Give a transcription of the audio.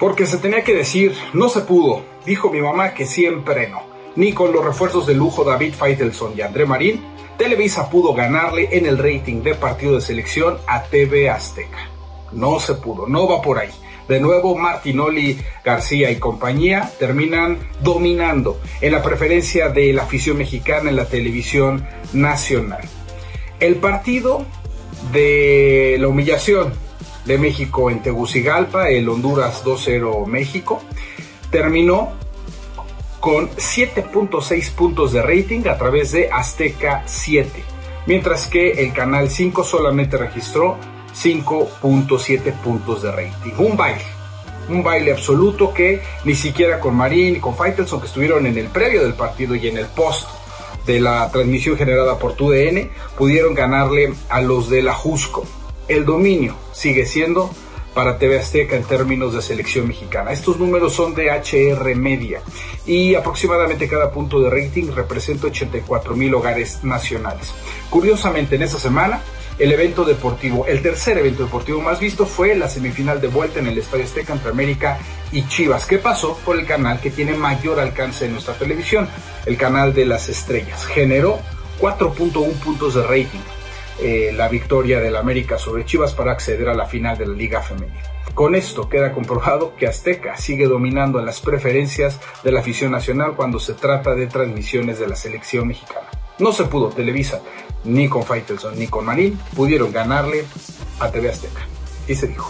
porque se tenía que decir, no se pudo. Dijo mi mamá que siempre no. Ni con los refuerzos de lujo David Faitelson y André Marín, Televisa pudo ganarle en el rating de partido de selección a TV Azteca. No se pudo, no va por ahí. De nuevo, Martinoli García y compañía terminan dominando en la preferencia de la afición mexicana en la televisión nacional. El partido de la humillación de México en Tegucigalpa, el Honduras 2-0 México, terminó con 7.6 puntos de rating a través de Azteca 7, mientras que el Canal 5 solamente registró 5.7 puntos de rating. Un baile absoluto que ni siquiera con Marín y con Faitelson, que estuvieron en el previo del partido y en el post de la transmisión generada por TUDN, pudieron ganarle a los de la Jusco. El dominio sigue siendo para TV Azteca en términos de selección mexicana. Estos números son de HR Media y aproximadamente cada punto de rating representa 84,000 hogares nacionales. Curiosamente, en esa semana, el evento deportivo, el tercer evento deportivo más visto, fue la semifinal de vuelta en el Estadio Azteca entre América y Chivas, que pasó por el canal que tiene mayor alcance en nuestra televisión, el Canal de las Estrellas. Generó 4.1 puntos de rating. La victoria del América sobre Chivas para acceder a la final de la Liga Femenina. Con esto queda comprobado que Azteca sigue dominando en las preferencias de la afición nacional cuando se trata de transmisiones de la selección mexicana. No se pudo. Televisa, ni con Faitelson ni con Marín, pudieron ganarle a TV Azteca. Y se dijo.